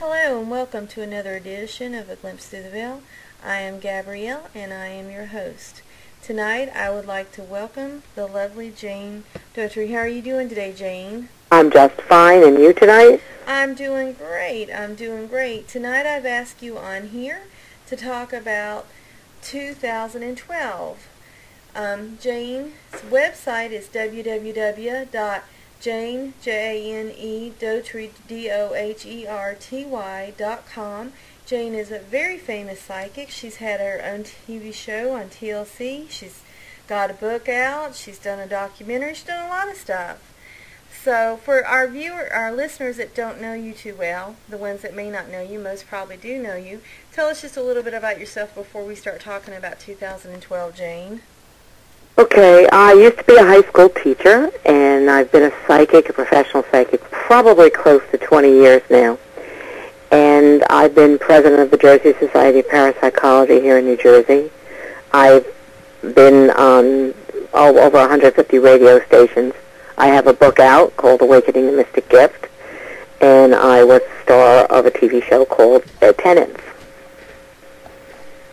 Hello and welcome to another edition of A Glimpse Through the Veil. I am Gabrielle and I am your host. Tonight I would like to welcome the lovely Jane Doherty. How are you doing today, Jane? I'm just fine. And you tonight? I'm doing great. I'm doing great. Tonight I've asked you on here to talk about 2012. Jane's website is www.janedoherty.com. Jane is a very famous psychic. She's had her own TV show on TLC. She's got a book out. She's done a documentary. She's done a lot of stuff. So for our listeners that don't know you too well, the ones that may not know you, most probably do know you, tell us just a little bit about yourself before we start talking about 2012, Jane. Okay, I used to be a high school teacher, and I've been a psychic, a professional psychic, probably close to 20 years now. And I've been president of the Jersey Society of Parapsychology here in New Jersey. I've been on over 150 radio stations. I have a book out called Awakening the Mystic Gift, and I was the star of a TV show called Dead Tenants.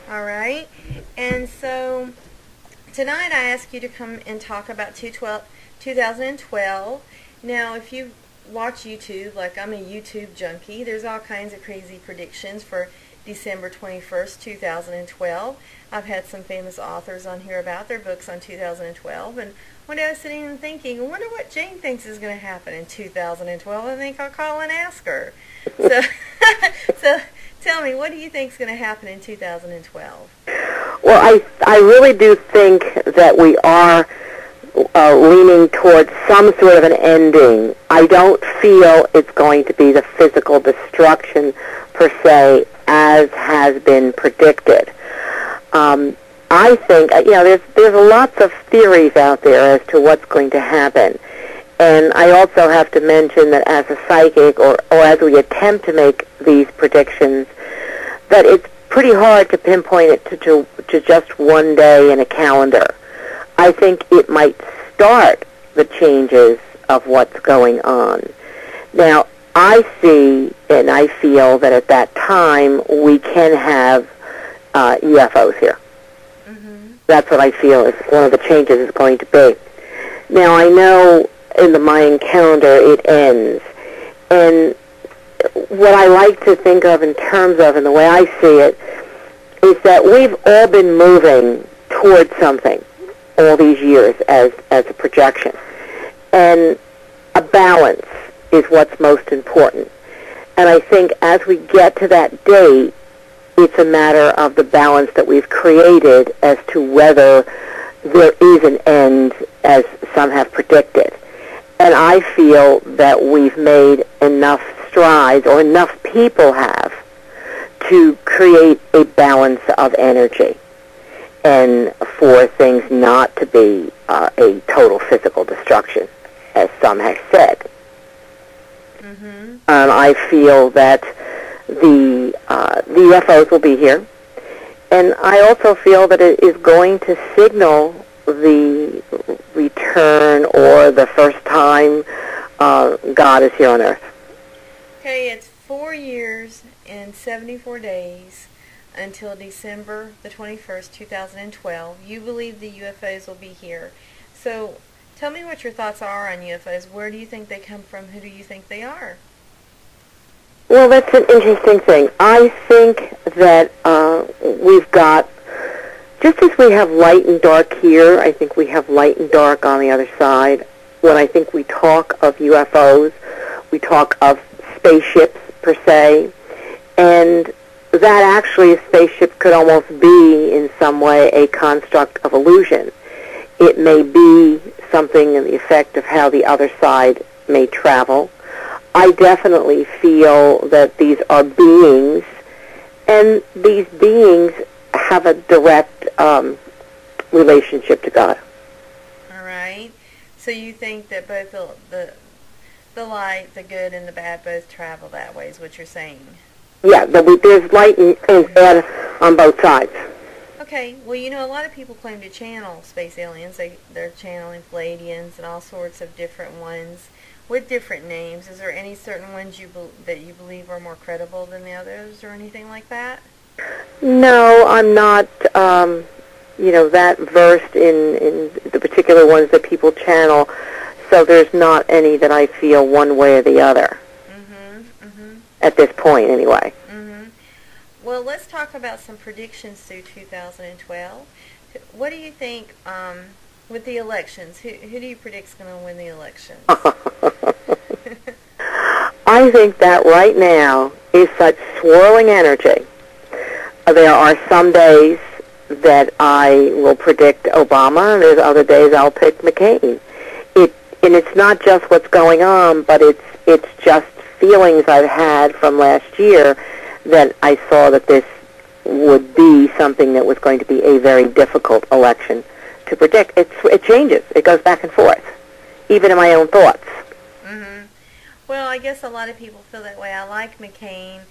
All right, and so tonight I ask you to come and talk about 2012. Now, if you watch YouTube, like I'm a YouTube junkie, there's all kinds of crazy predictions for December 21st, 2012. I've had some famous authors on here about their books on 2012, and one day I was sitting and thinking, I wonder what Jane thinks is going to happen in 2012. I think I'll call and ask her. So, so tell me, what do you think is going to happen in 2012? Well, I really do think that we are leaning towards some sort of an ending. I don't feel it's going to be the physical destruction per se as has been predicted. I think, you know, there's lots of theories out there as to what's going to happen. And I also have to mention that as a psychic, or as we attempt to make these predictions, that it's pretty hard to pinpoint it to just one day in a calendar. I think it might start the changes of what's going on. Now, I see and I feel that at that time we can have UFOs here. That's what I feel is one of the changes is going to be. Now, I know in the Mayan calendar it ends. And what I like to think of in terms of, and the way I see it, is that we've all been moving towards something all these years as a projection. And a balance is what's most important. And I think as we get to that date, it's a matter of the balance that we've created as to whether there is an end, as some have predicted. And I feel that we've made enough strides, or enough people have, to create a balance of energy and for things not to be a total physical destruction, as some have said. I feel that the UFOs will be here, and I also feel that it is going to signal the return or the first time God is here on Earth. Okay, it's 4 years and 74 days until December the 21st, 2012. You believe the UFOs will be here. So tell me what your thoughts are on UFOs. Where do you think they come from? Who do you think they are? Well, that's an interesting thing. I think that we've got, just as we have light and dark here, I think we have light and dark on the other side. When I think we talk of UFOs, we talk of spaceships, per se, and that actually a spaceship could almost be, in some way, a construct of illusion. It may be something in the effect of how the other side may travel. I definitely feel that these are beings, and these beings have a direct relationship to God. All right. So you think that both the light, the good, and the bad both travel that way is what you're saying? Yeah, there's light and bad on both sides. Okay. Well, you know, a lot of people claim to channel space aliens. They're channeling Palladians and all sorts of different ones. with different names, is there any certain ones you that you believe are more credible than the others or anything like that? No, I'm not, you know, that versed in the particular ones that people channel, so there's not any that I feel one way or the other. At this point, anyway. Well, let's talk about some predictions through 2012. What do you think with the elections? Who do you predict is going to win the elections? I think that right now is such swirling energy. There are some days that I will predict Obama, and there's other days I'll pick McCain. And it's not just what's going on, but it's just feelings I've had from last year that I saw that this would be something that was going to be a very difficult election to predict. It changes. It goes back and forth, even in my own thoughts. Well, I guess a lot of people feel that way. I like McCain,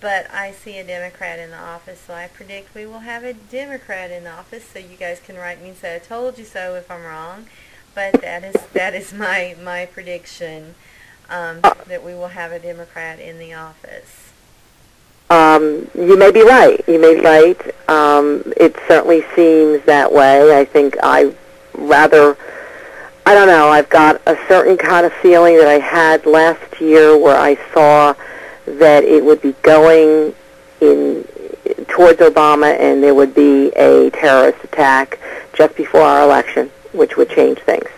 but I see a Democrat in the office, so I predict we will have a Democrat in the office, so you guys can write me and say, I told you so if I'm wrong. But that is my prediction. That we will have a Democrat in the office. You may be right. You may be right. It certainly seems that way. I think I don't know, I've got a certain kind of feeling that I had last year where I saw that it would be going towards Obama and there would be a terrorist attack just before our election, which would change things.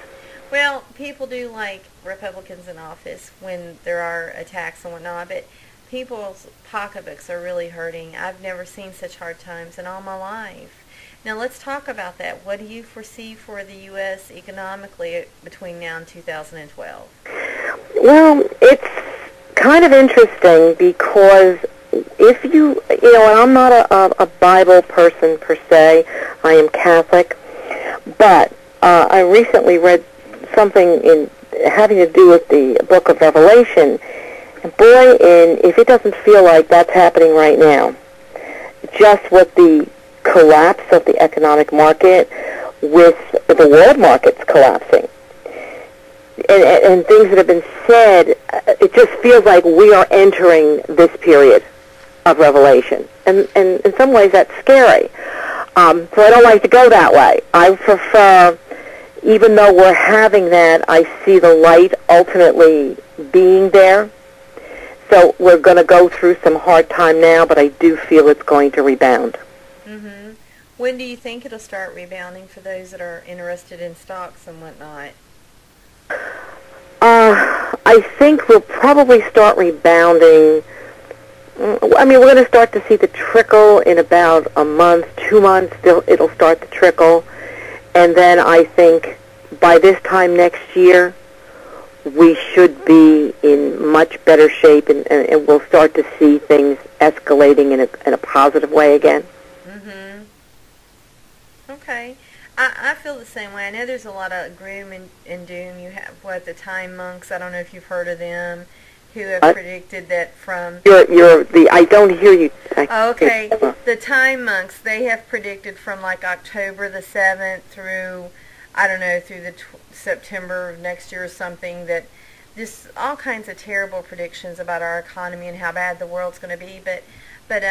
Well, people do like Republicans in office when there are attacks and whatnot, but people's pocketbooks are really hurting. I've never seen such hard times in all my life. Now let's talk about that. What do you foresee for the U.S. economically between now and 2012? Well, it's kind of interesting because if you know, and I'm not a Bible person per se, I am Catholic, but I recently read something having to do with the book of Revelation. And boy, if it doesn't feel like that's happening right now, just with the collapse of the economic market, with the world markets collapsing, and things that have been said, it just feels like we are entering this period of Revelation. And in some ways that's scary. So I don't like to go that way. I prefer... Even though we're having that, I see the light ultimately being there. So we're going to go through some hard time now, but I do feel it's going to rebound. When do you think it'll start rebounding for those that are interested in stocks and whatnot? I think we'll probably start rebounding. I mean, we're going to start to see the trickle in about a month, 2 months. It'll start to trickle. And then I think by this time next year, we should be in much better shape, and we'll start to see things escalating in a positive way again. Okay. I feel the same way. I know there's a lot of gloom and doom. You have, what, the Time Monks, I don't know if you've heard of them, who have predicted that from... I don't hear you. Okay. The Time Monks, they have predicted from like October the 7th through, I don't know, through the September of next year or something, that just all kinds of terrible predictions about our economy and how bad the world's going to be. But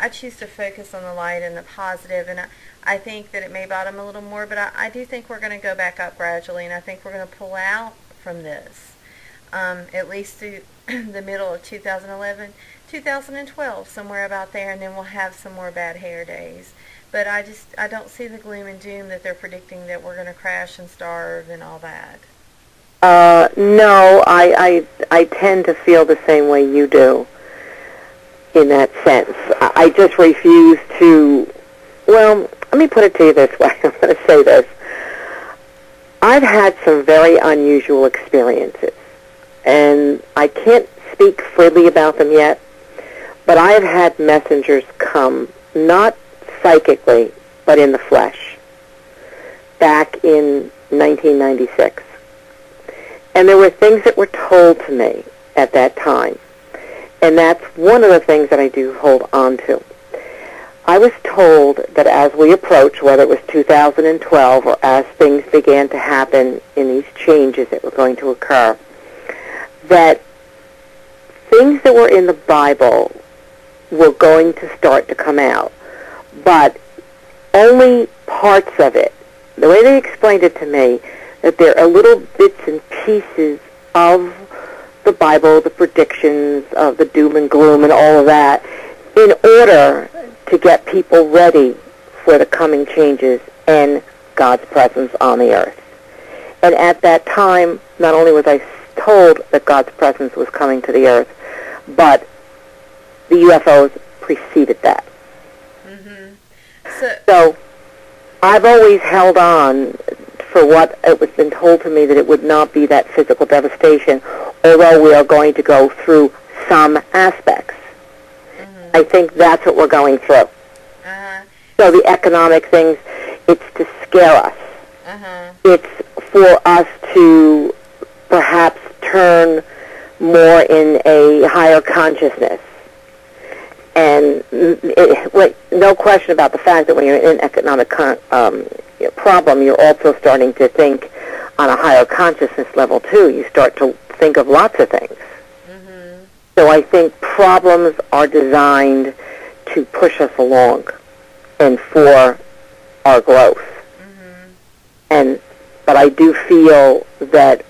I choose to focus on the light and the positive, and I think that it may bottom a little more, but I do think we're going to go back up gradually, and I think we're going to pull out from this, at least through the middle of 2011. 2012, somewhere about there, and then we'll have some more bad hair days. But I don't see the gloom and doom that they're predicting, that we're going to crash and starve and all that. No, I tend to feel the same way you do in that sense. I just refuse to, well, let me put it to you this way. I'm going to say this. I've had some very unusual experiences, and I can't speak freely about them yet. But I have had messengers come, not psychically, but in the flesh, back in 1996. And there were things that were told to me at that time. And that's one of the things that I do hold on to. I was told that as we approach, whether it was 2012 or as things began to happen in these changes that were going to occur, that things that were in the Bible were going to start to come out, but only parts of it. The way they explained it to me, that there are little bits and pieces of the Bible, the predictions of the doom and gloom and all of that, in order to get people ready for the coming changes and God's presence on the earth. And at that time, not only was I told that God's presence was coming to the earth, but the UFOs preceded that. Mm-hmm. So I've always held on for what it was been told to me, that it would not be that physical devastation, although we are going to go through some aspects. Mm-hmm. I think that's what we're going through. Uh-huh. So the economic things, it's to scare us. Uh-huh. It's for us to perhaps turn more in a higher consciousness. And no question about the fact that when you're in an economic problem, you're also starting to think on a higher consciousness level, too. You start to think of lots of things. Mm-hmm. So I think problems are designed to push us along and for our growth. Mm-hmm. But I do feel that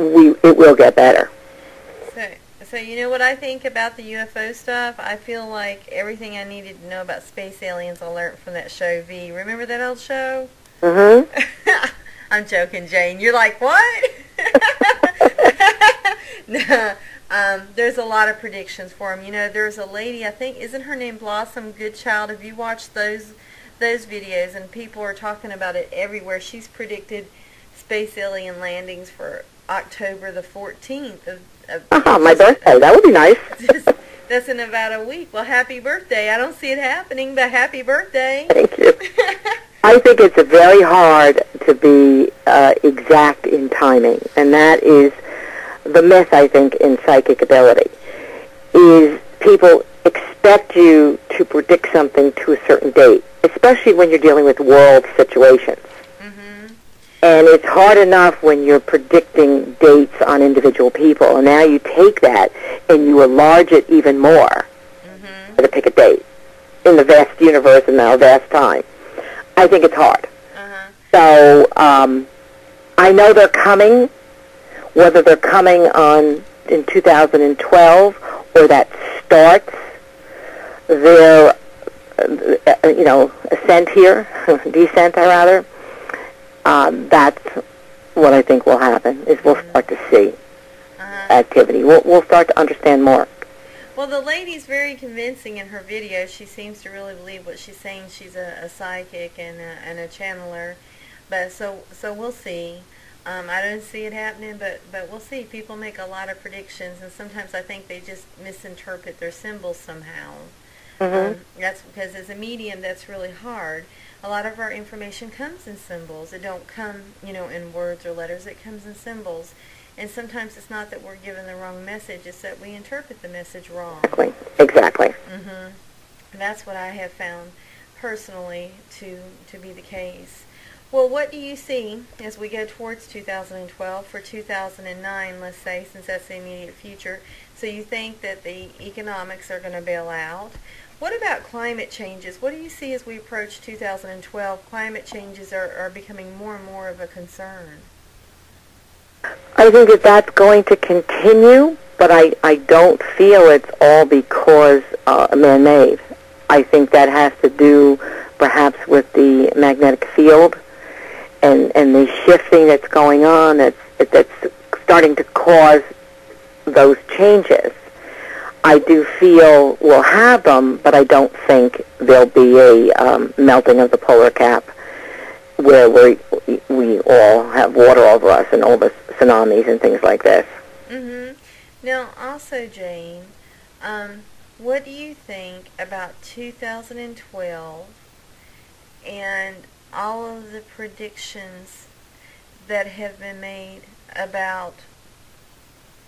it will get better. So you know what I think about the UFO stuff? I feel like everything I needed to know about space aliens I learned from that show V. Remember that old show? Mm-hmm. I'm joking, Jane. You're like, what? No. There's a lot of predictions for them. You know, there's a lady, I think, isn't her name Blossom Goodchild? Have you watched those videos? And people are talking about it everywhere. She's predicted space alien landings for October the 14th of my birthday. That would be nice. That's in about a week. Well, happy birthday. I don't see it happening, but happy birthday. Thank you. I think it's very hard to be exact in timing, and that is the myth, I think, in psychic ability, is people expect you to predict something to a certain date, especially when you're dealing with world situations. And it's hard enough when you're predicting dates on individual people. And now you take that and you enlarge it even more to pick a date in the vast universe and our vast time. I think it's hard. So I know they're coming, whether they're coming in 2012 or that starts their, ascent here, descent, rather. That's what I think will happen, is we'll start to see activity. We'll start to understand more. Well, the lady's very convincing in her video. She seems to really believe what she's saying. She's a psychic and a channeler. But so we'll see. I don't see it happening, but we'll see. People make a lot of predictions, and sometimes I think they just misinterpret their symbols somehow. That's because as a medium, that's really hard. A lot of our information comes in symbols. It don't come, in words or letters. It comes in symbols. And sometimes it's not that we're given the wrong message. It's that we interpret the message wrong. Exactly. And that's what I have found personally to be the case. Well, what do you see as we go towards 2012 for 2009, let's say, since that's the immediate future? So you think that the economics are going to bail out. What about climate changes? What do you see as we approach 2012? Climate changes are becoming more and more of a concern. I think that that's going to continue, but I don't feel it's all because man-made. I think that has to do perhaps with the magnetic field and the shifting that's going on that's starting to cause those changes. I do feel we'll have them, but I don't think there'll be a melting of the polar cap where we all have water over us and all the tsunamis and things like this. Now, also, Jane, what do you think about 2012 and all of the predictions that have been made about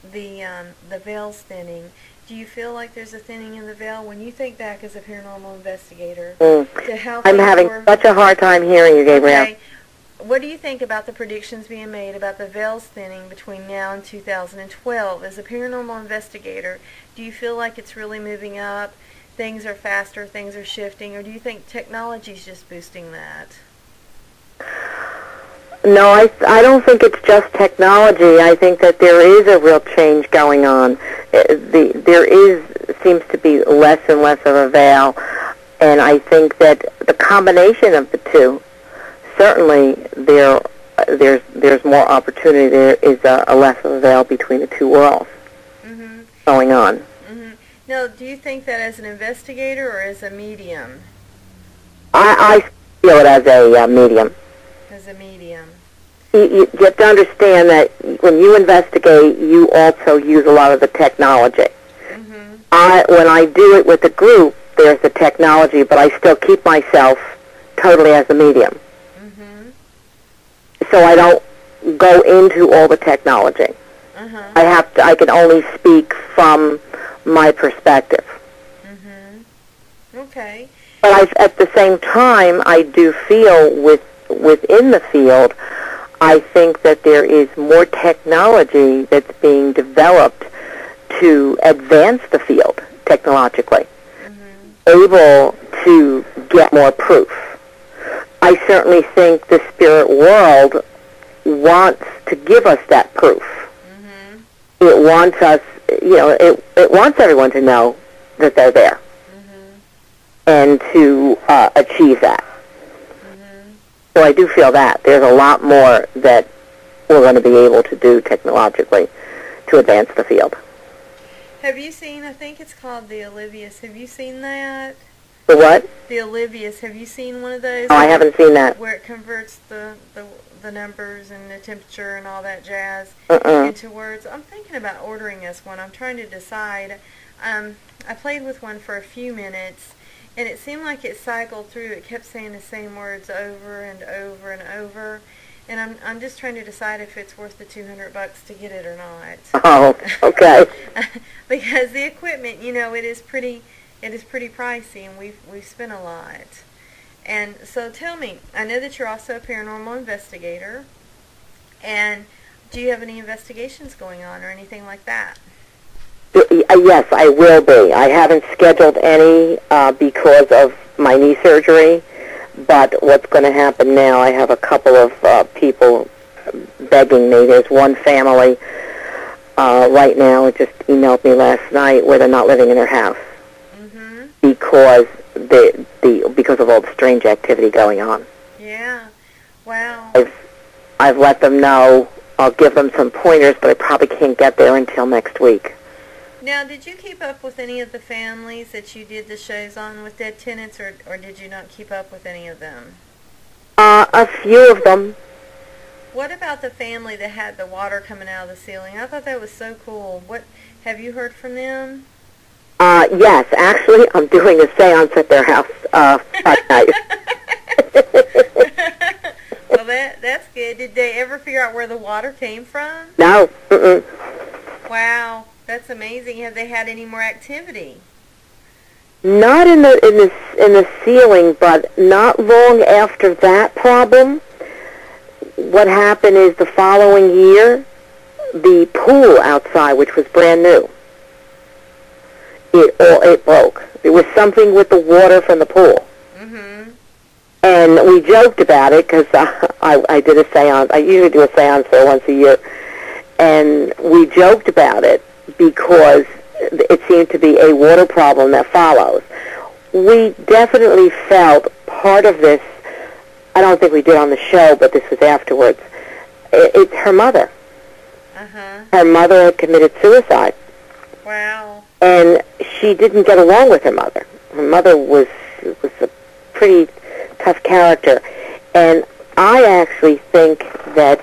the veil's thinning? Do you feel like there's a thinning in the veil? When you think back as a paranormal investigator, to how I'm having such a hard time hearing you, Gabrielle. Okay. What do you think about the predictions being made about the veils thinning between now and 2012? As a paranormal investigator, do you feel like it's really moving up? Things are faster, things are shifting, or do you think technology's just boosting that? No, I don't think it's just technology. I think that there is a real change going on. There seems to be less and less of a veil, and I think that the combination of the two, certainly there's more opportunity. There is a less of a veil between the two worlds going on. Now, do you think that as an investigator or as a medium? I feel it as a medium. As a medium. You have to understand that when you investigate, you also use a lot of the technology. When I do it with a group, there's the technology, but I still keep myself totally as a medium. So I don't go into all the technology. I can only speak from my perspective. Okay. But at the same time, I do feel within the field, I think that there is more technology that's being developed to advance the field technologically, able to get more proof. I certainly think the spirit world wants to give us that proof. It wants us, you know, it wants everyone to know that they're there and to achieve that. So I do feel that there's a lot more that we're going to be able to do technologically to advance the field. Have you seen, I think it's called the Olivius, have you seen that? The what? The Olivius, have you seen one of those? No, I haven't seen that. Where it converts the numbers and the temperature and all that jazz into words. I'm thinking about ordering this one. I'm trying to decide. I played with one for a few minutes. And it seemed like it cycled through. It kept saying the same words over and over and over. And I'm just trying to decide if it's worth the $200 to get it or not. Oh, okay. Because the equipment, you know, it is pretty pricey, and we've spent a lot. And so tell me, I know that you're also a paranormal investigator. And do you have any investigations going on or anything like that? Yes, I will be. I haven't scheduled any because of my knee surgery, but what's going to happen now, I have a couple of people begging me. There's one family right now who just emailed me last night where they're not living in their house because of all the strange activity going on. Yeah, wow. I've let them know. I'll give them some pointers, but I probably can't get there until next week. Now, did you keep up with any of the families that you did the shows on with Dead Tenants, or did you not keep up with any of them? A few of them. What about the family that had the water coming out of the ceiling? I thought that was so cool. What have you heard from them? Yes, actually, I'm doing a seance at their house at night. Well, that's good. Did they ever figure out where the water came from? No. Wow. That's amazing. Have they had any more activity? Not in the ceiling, but not long after that problem, what happened is the following year, the pool outside, which was brand new, it broke. It was something with the water from the pool, and we joked about it because I did a séance. I usually do a séance there once a year, and we joked about it, because it seemed to be a water problem that follows. We definitely felt part of this. I don't think we did on the show, but this was afterwards. It's her mother. Her mother had committed suicide. Wow. And she didn't get along with her mother. Her mother was a pretty tough character. And I actually think that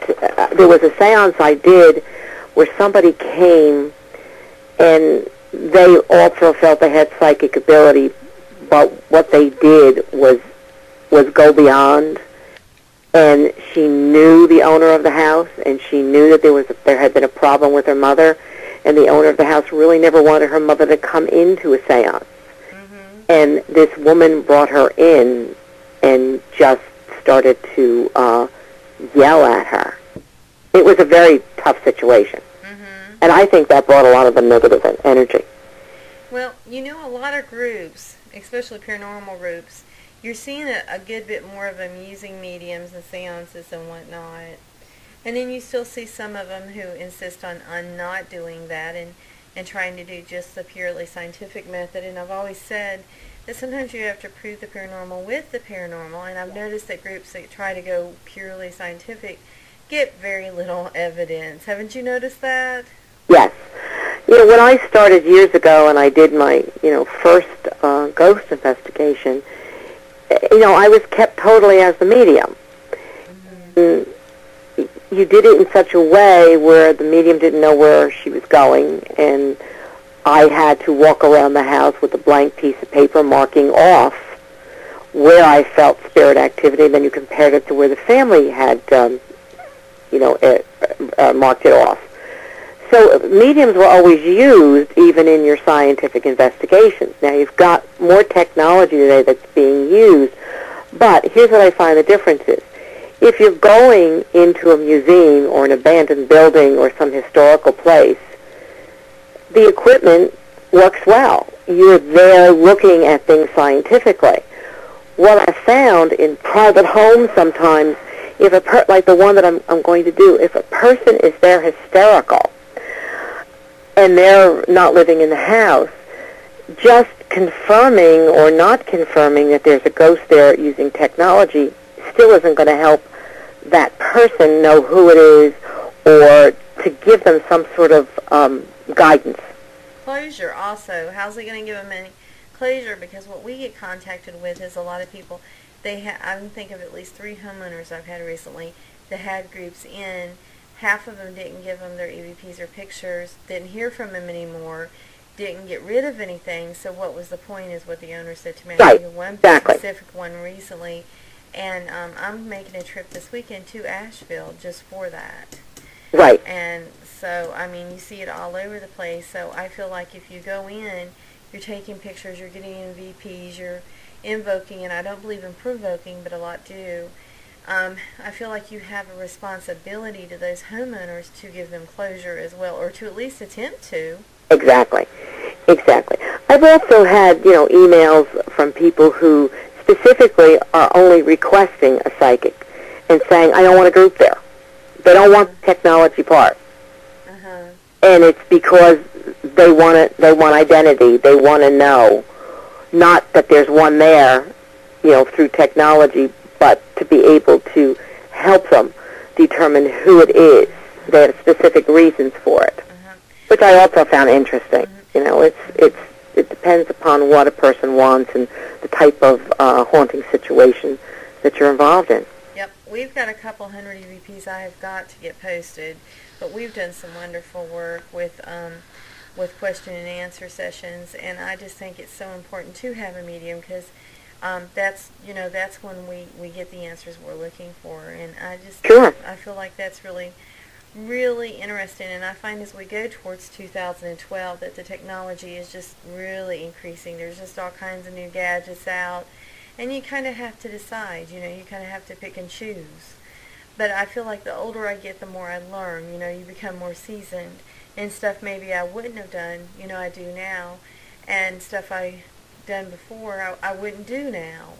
there was a séance I did where somebody came, and they also felt they had psychic ability, but what they did was go beyond. And she knew the owner of the house, and she knew that there had been a problem with her mother, and the owner of the house really never wanted her mother to come into a seance. And this woman brought her in and just started to yell at her. It was a very tough situation. Mm-hmm. And I think that brought a lot of the negative energy. Well, you know, a lot of groups, especially paranormal groups, you're seeing a good bit more of them using mediums and seances and whatnot. And then you still see some of them who insist on not doing that and trying to do just the purely scientific method. And I've always said that sometimes you have to prove the paranormal with the paranormal. And I've noticed that groups that try to go purely scientific get very little evidence. Haven't you noticed that? Yes. You know, when I started years ago and I did my, you know, first ghost investigation, you know, I was kept totally as the medium. Mm-hmm. You did it in such a way where the medium didn't know where she was going, and I had to walk around the house with a blank piece of paper marking off where I felt spirit activity, and then you compared it to where the family had, you know, marked it off. So mediums were always used even in your scientific investigations. Now you've got more technology today that's being used, but here's what I find the difference is. If you're going into a museum or an abandoned building or some historical place, the equipment works well. You're there looking at things scientifically. What I found in private homes sometimes, if a like the one that I'm going to do, if a person is there hysterical and they're not living in the house, just confirming or not confirming that there's a ghost there using technology still isn't going to help that person know who it is or to give them some sort of guidance. Closure also. How's it going to give them any closure? Because what we get contacted with is a lot of people, they I can think of at least 3 homeowners I've had recently that had groups in. Half of them didn't give them their EVPs or pictures, didn't hear from them anymore, didn't get rid of anything. So what was the point is what the owner said to me. Right, one exactly. Specific one recently. And I'm making a trip this weekend to Asheville just for that. Right. And so, I mean, you see it all over the place. So I feel like if you go in, you're taking pictures, you're getting EVPs, you're invoking, and I don't believe in provoking, but a lot do. I feel like you have a responsibility to those homeowners to give them closure as well, or to at least attempt to. Exactly. Exactly. I've also had, you know, emails from people who specifically are only requesting a psychic and saying, I don't want a group there. They don't want the technology part. Uh-huh. And it's because they want identity. They want to know, not that there's one there, you know, through technology, but to be able to help them determine who it is. They have specific reasons for it, uh-huh. Which I also found interesting. Uh-huh. You know, it depends upon what a person wants and the type of haunting situation that you're involved in. Yep. We've got a couple hundred EVPs I have got to get posted, but we've done some wonderful work with question and answer sessions, and I just think it's so important to have a medium because that's, you know, that's when we get the answers we're looking for, and I just, sure. I feel like that's really, really interesting, and I find as we go towards 2012 that the technology is just really increasing. There's just all kinds of new gadgets out, and you kind of have to decide, you know, you kind of have to pick and choose. But I feel like the older I get, the more I learn, you know, you become more seasoned, and stuff maybe I wouldn't have done, you know, I do now, and stuff I done before I wouldn't do now.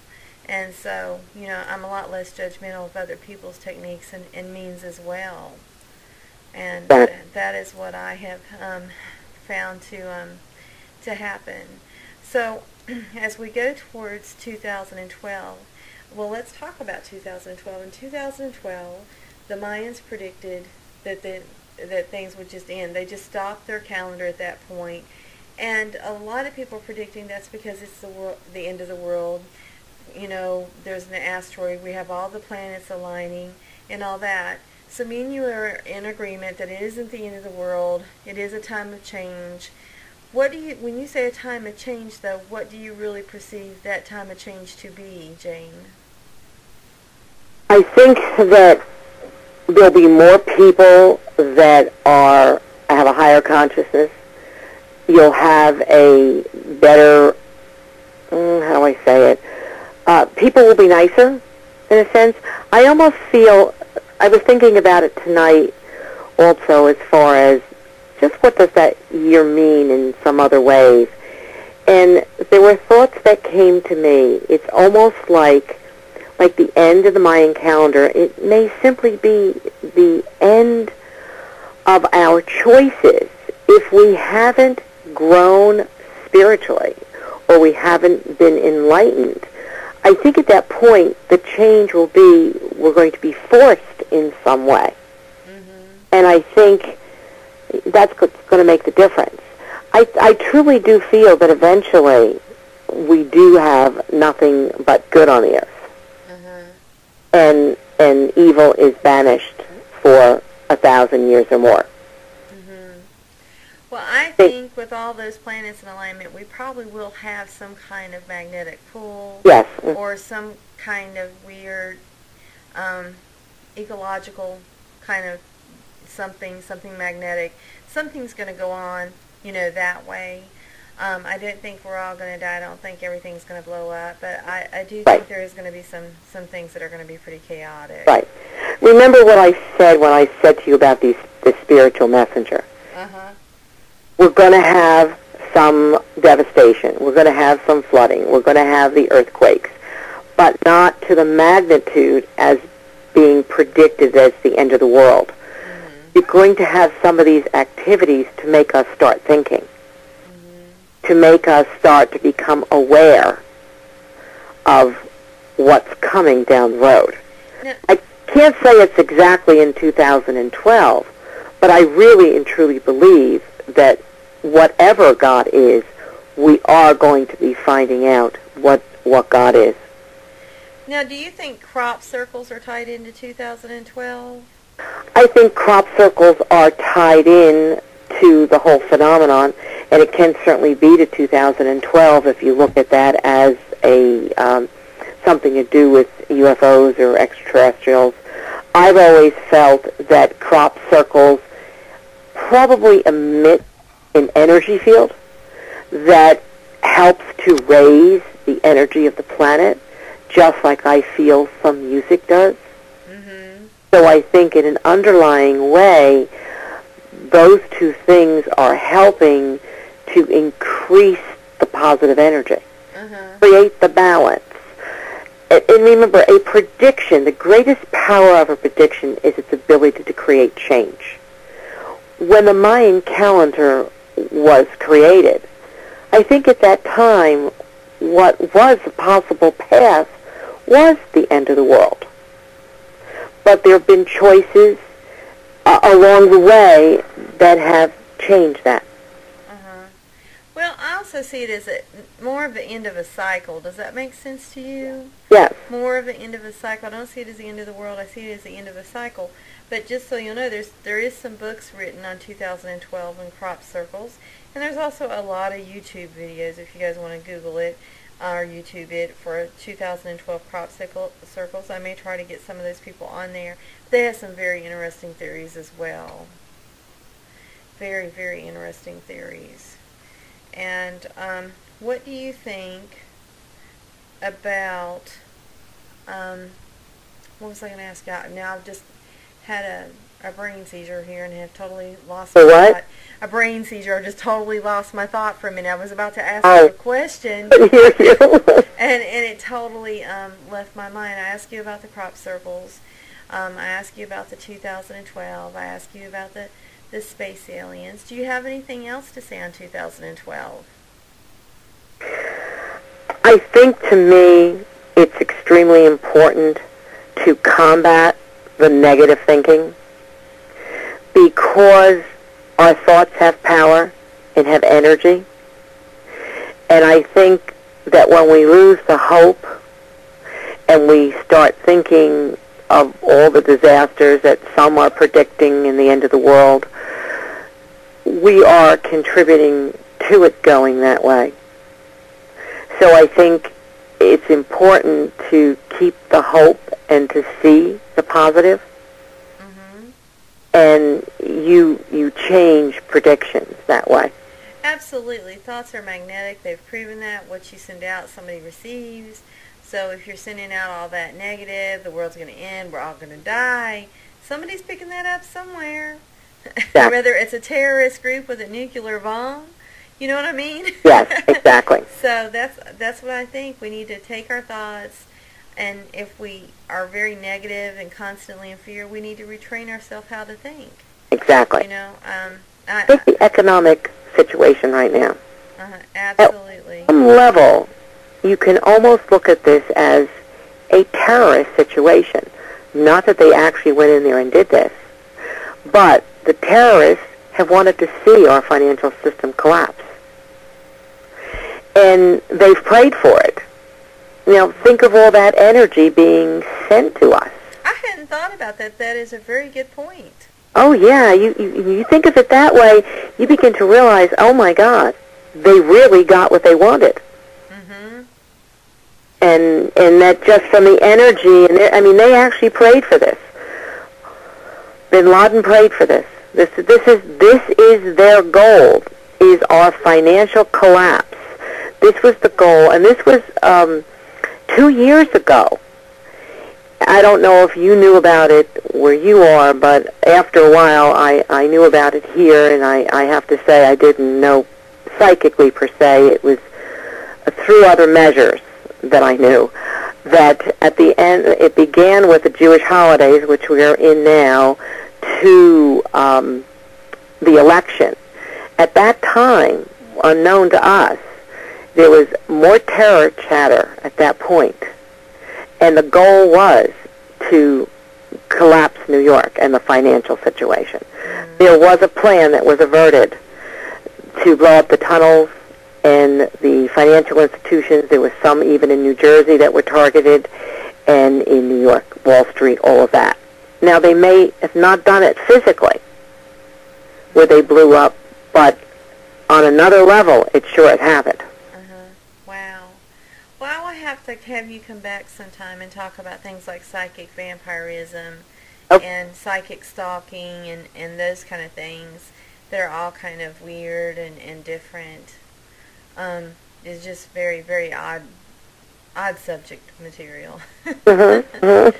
And so, you know, I'm a lot less judgmental of other people's techniques and means as well. And that is what I have found to happen. So as we go towards 2012, well, let's talk about 2012. In 2012, the Mayans predicted that things would just end. They just stopped their calendar at that point. And a lot of people are predicting that's because it's the end of the world. You know, there's an asteroid. We have all the planets aligning and all that. So me and you are in agreement that it isn't the end of the world. It is a time of change. What do you, when you say a time of change, though, what do you really perceive that time of change to be, Jane? I think that there'll be more people that have a higher consciousness. You'll have a better, how do I say it? People will be nicer, in a sense. I almost feel I was thinking about it tonight also, as far as just what does that year mean in some other ways. And there were thoughts that came to me. It's almost like the end of the Mayan calendar. It may simply be the end of our choices if we haven't grown spiritually or we haven't been enlightened. I think at that point the change will be we're going to be forced in some way. And I think that's going to make the difference. I truly do feel that eventually we do have nothing but good on the earth. And evil is banished for 1,000 years or more. Well, I think with all those planets in alignment, we probably will have some kind of magnetic pull. Yes. Or some kind of weird ecological kind of something magnetic. Something's going to go on, you know, that way. I don't think we're all going to die. I don't think everything's going to blow up. But I do think there is going to be some things that are going to be pretty chaotic. Right. Remember what I said when I said to you about the spiritual messenger. We're going to have some devastation. We're going to have some flooding. We're going to have the earthquakes, but not to the magnitude as being predicted as the end of the world. You're going to have some of these activities to make us start thinking, to make us start to become aware of what's coming down the road. No. I can't say it's exactly in 2012, but I really and truly believe that whatever God is, we are going to be finding out what God is. Now, do you think crop circles are tied into 2012? I think crop circles are tied in to the whole phenomenon, and it can certainly be to 2012 if you look at that as a something to do with UFOs or extraterrestrials. I've always felt that crop circles probably emit an energy field that helps to raise the energy of the planet, just like I feel some music does. So I think in an underlying way, those two things are helping to increase the positive energy, create the balance. And remember, a prediction, the greatest power of a prediction is its ability to create change. When the Mayan calendar was created, I think at that time, what was a possible path was the end of the world. But there have been choices along the way that have changed that. Well, I also see it as more of the end of a cycle. Does that make sense to you? Yes. More of the end of a cycle. I don't see it as the end of the world. I see it as the end of a cycle. But just so you'll know, there is some books written on 2012 and crop circles. And there's also a lot of YouTube videos, if you guys want to Google it. Or YouTube it for 2012 crop circles. I may try to get some of those people on there. They have some very interesting theories as well. Very, very interesting theories. And what do you think about, what was I going to ask you? Now I've just had a brain seizure here and have totally lost my thought. A brain seizure. I just totally lost my thought for a minute. I was about to ask you a question, and it totally left my mind. I asked you about the crop circles. I asked you about the 2012. I asked you about the space aliens. Do you have anything else to say on 2012? I think to me it's extremely important to combat the negative thinking, because our thoughts have power and have energy. And I think that when we lose the hope and we start thinking of all the disasters that some are predicting in the end of the world, we are contributing to it going that way. So I think it's important to keep the hope and to see the positive. And you change predictions that way. Absolutely. Thoughts are magnetic. They've proven that. What you send out, somebody receives. So if you're sending out all that negative, the world's going to end, we're all going to die, Somebody's picking that up somewhere. Exactly. Whether it's a terrorist group with a nuclear bomb, you know what I mean? Yes, exactly. So that's what I think. We need to take our thoughts, and if we are very negative and constantly in fear, we need to retrain ourselves how to think. Exactly. You know, I think the economic situation right now. Absolutely. At some level, you can almost look at this as a terrorist situation. Not that they actually went in there and did this, but the terrorists have wanted to see our financial system collapse. And they've prayed for it. Now, think of all that energy being sent to us. I hadn't thought about that. That is a very good point. Oh, yeah. You think of it that way, you begin to realize, oh, my God, they really got what they wanted. And that just from the energy, and I mean, they actually prayed for this. Bin Laden prayed for this. This is their goal, is our financial collapse. This was the goal, and this was 2 years ago. I don't know if you knew about it where you are, but after a while, I knew about it here, and I have to say I didn't know psychically per se. It was through other measures that I knew, that at the end, it began with the Jewish holidays, which we are in now, to the election. At that time, unknown to us, there was more terror chatter at that point. And the goal was to collapse New York and the financial situation. There was a plan that was averted to blow up the tunnels and the financial institutions. There was some even in New Jersey that were targeted, and in New York, Wall Street, all of that. Now, they may have not done it physically where they blew up, but on another level, it sure had happened. Wow. Well, I will have to have you come back sometime and talk about things like psychic vampirism and psychic stalking and those kind of things that are all kind of weird and different. It's just very, very odd subject material. But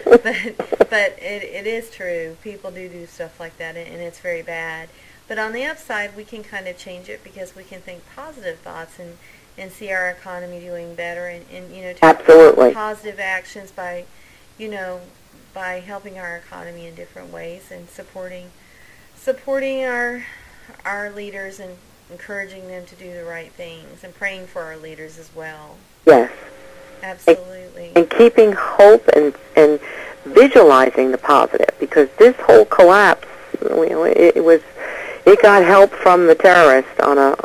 it is true. People do stuff like that, and it's very bad. But on the upside, we can kind of change it because we can think positive thoughts and see our economy doing better, and you know, take positive actions by, you know, by helping our economy in different ways and supporting our leaders and encouraging them to do the right things, and praying for our leaders as well. Yes. Absolutely. And keeping hope and visualizing the positive, because this whole collapse, you know, it got help from the terrorists on a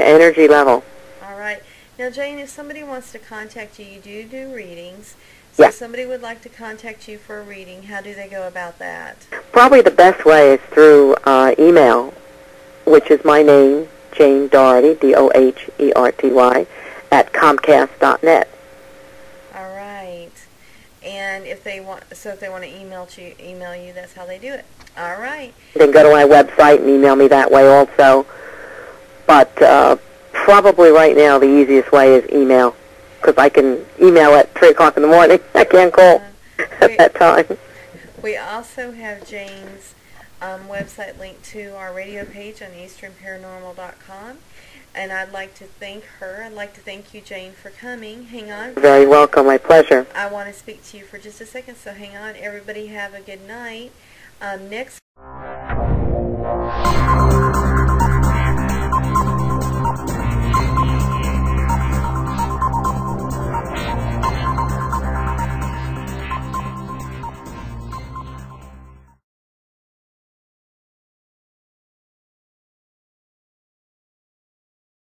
energy level. All right. Now, Jane, if somebody wants to contact you, you do readings. So if somebody would like to contact you for a reading, how do they go about that? Probably the best way is through email, which is my name, Jane Doherty, D-O-H-E-R-T-Y, at Comcast.net. All right. And if they want, so if they want to email you, that's how they do it. All right. Then go to my website and email me that way also. But probably right now the easiest way is email, because I can email at 3 o'clock in the morning. I can't call at that time. We also have Jane's website linked to our radio page on easternparanormal.com, and I'd like to thank her. I'd like to thank you, Jane, for coming. Hang on. Very welcome. My pleasure. I want to speak to you for just a second, so hang on. Everybody have a good night. Next